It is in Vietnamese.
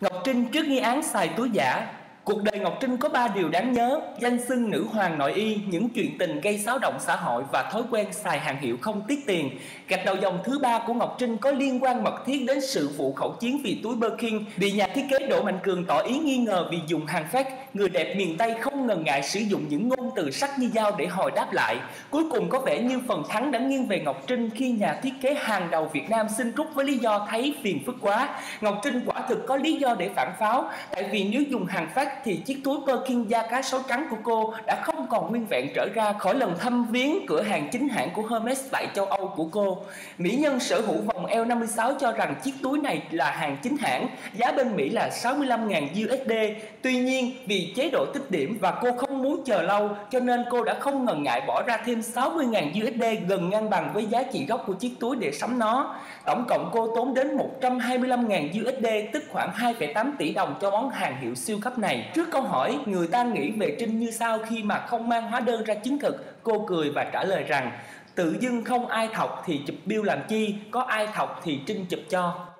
Ngọc Trinh trước nghi án xài túi giả. Cuộc đời Ngọc Trinh có 3 điều đáng nhớ: danh xưng nữ hoàng nội y, những chuyện tình gây xáo động xã hội và thói quen xài hàng hiệu không tiếc tiền. Gạch đầu dòng thứ 3 của Ngọc Trinh có liên quan mật thiết đến sự vụ khẩu chiến vì túi Birkin, bị nhà thiết kế Đỗ Mạnh Cường tỏ ý nghi ngờ vì dùng hàng fake. Người đẹp miền Tây không ngần ngại sử dụng những ngôn từ sắc như dao để hồi đáp lại. Cuối cùng có vẻ như phần thắng đã nghiêng về Ngọc Trinh khi nhà thiết kế hàng đầu Việt Nam xin rút với lý do thấy phiền phức quá. Ngọc Trinh quả thực có lý do để phản pháo, tại vì nếu dùng hàng fake thì chiếc túi Birkin da cá sấu trắng của cô đã không còn nguyên vẹn trở ra khỏi lần thăm viếng cửa hàng chính hãng của Hermes tại châu Âu của cô. Mỹ nhân sở hữu vòng eo 56 cho rằng chiếc túi này là hàng chính hãng, giá bên Mỹ là 65.000 USD. Tuy nhiên, vì chế độ tích điểm và cô không muốn chờ lâu, cho nên cô đã không ngần ngại bỏ ra thêm 60.000 USD, gần ngang bằng với giá trị gốc của chiếc túi để sắm nó. Tổng cộng cô tốn đến 125.000 USD, tức khoảng 2,8 tỷ đồng cho món hàng hiệu siêu cấp này. Trước câu hỏi người ta nghĩ về Trinh như sao khi mà không mang hóa đơn ra chứng thực, cô cười và trả lời rằng tự dưng không ai thọc thì chụp bill làm chi, có ai thọc thì Trinh chụp cho.